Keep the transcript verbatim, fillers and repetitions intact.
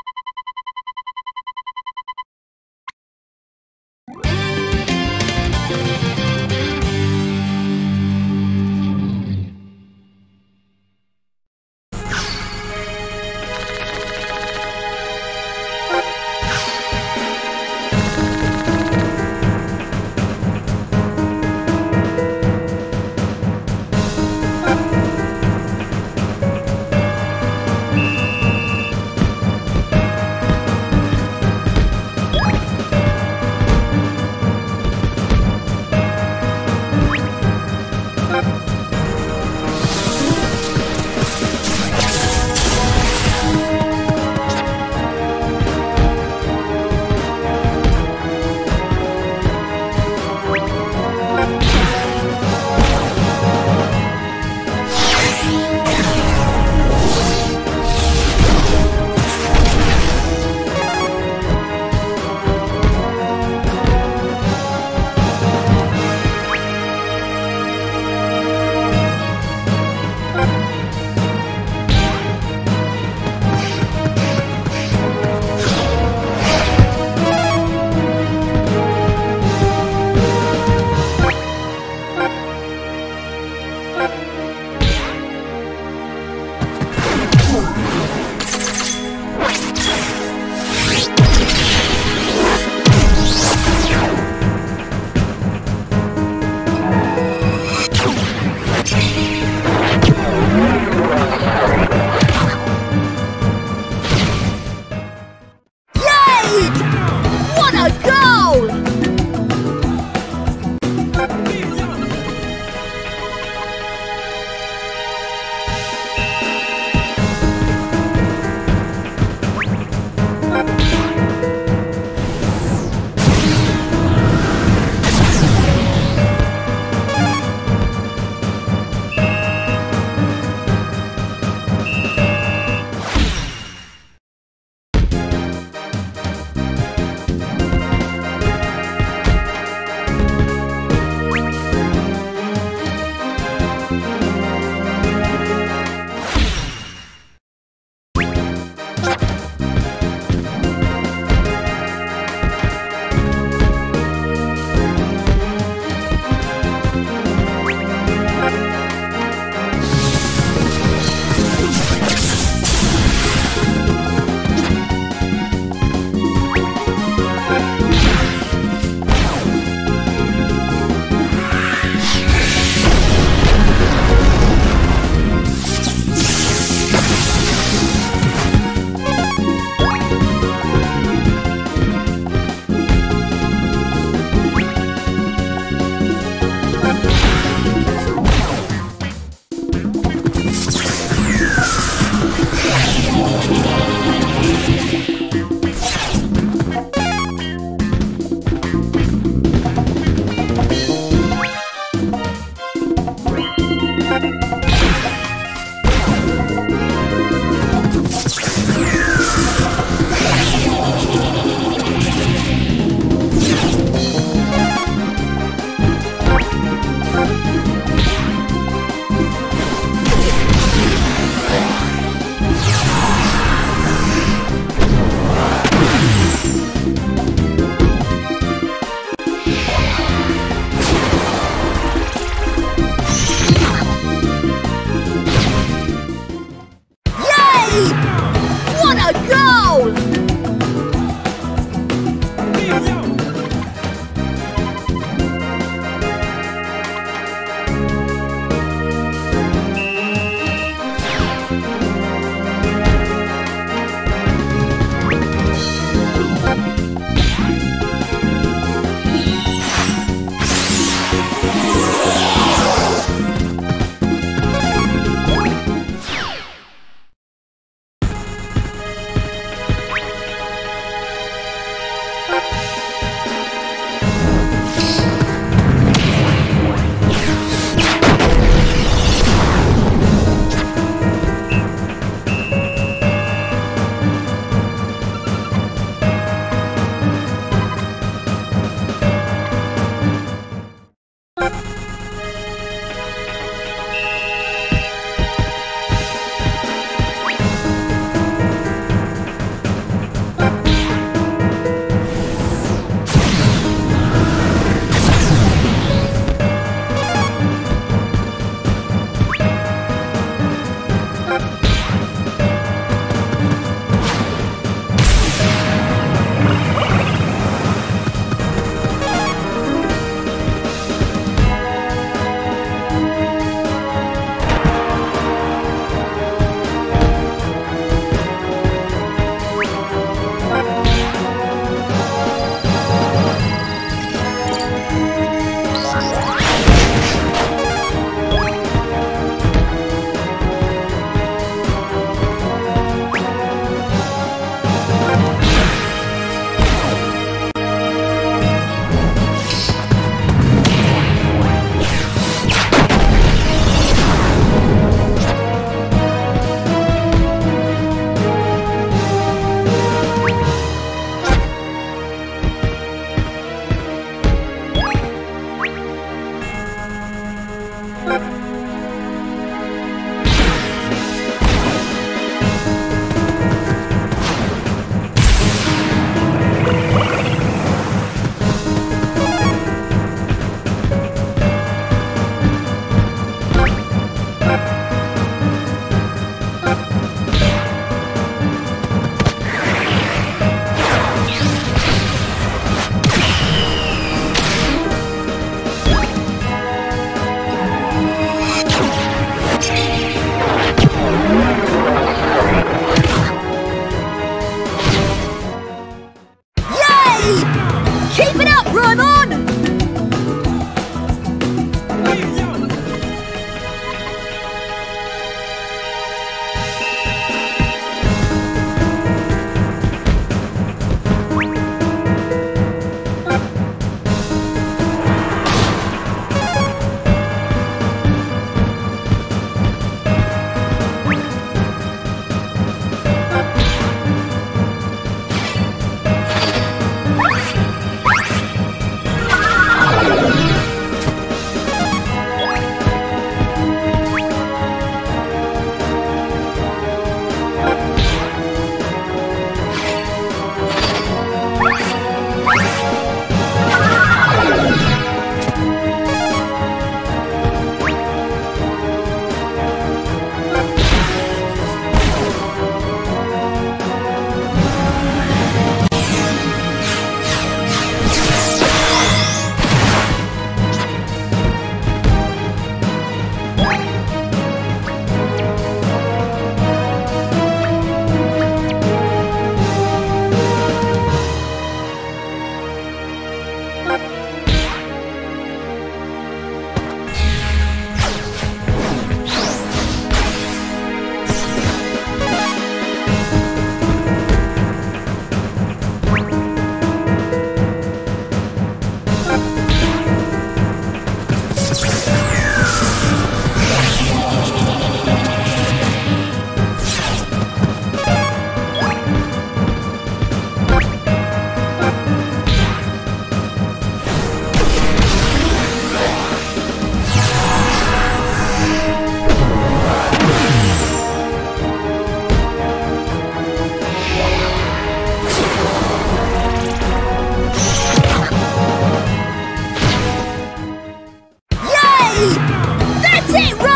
You That's it, right?